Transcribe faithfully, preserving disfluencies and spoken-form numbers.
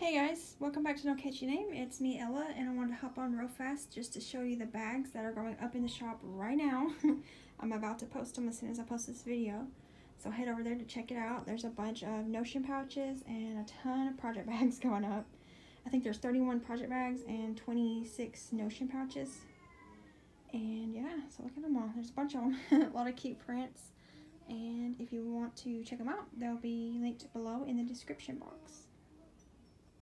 Hey guys, welcome back to No Catchy Name. It's me, Ella, and I wanted to hop on real fast just to show you the bags that are going up in the shop right now. I'm about to post them as soon as I post this video, so head over there to check it out. There's a bunch of Notion pouches and a ton of project bags going up. I think there's thirty-one project bags and twenty-six Notion pouches. And yeah, so look at them all. There's a bunch of them. A lot of cute prints. And if you want to check them out, they'll be linked below in the description box.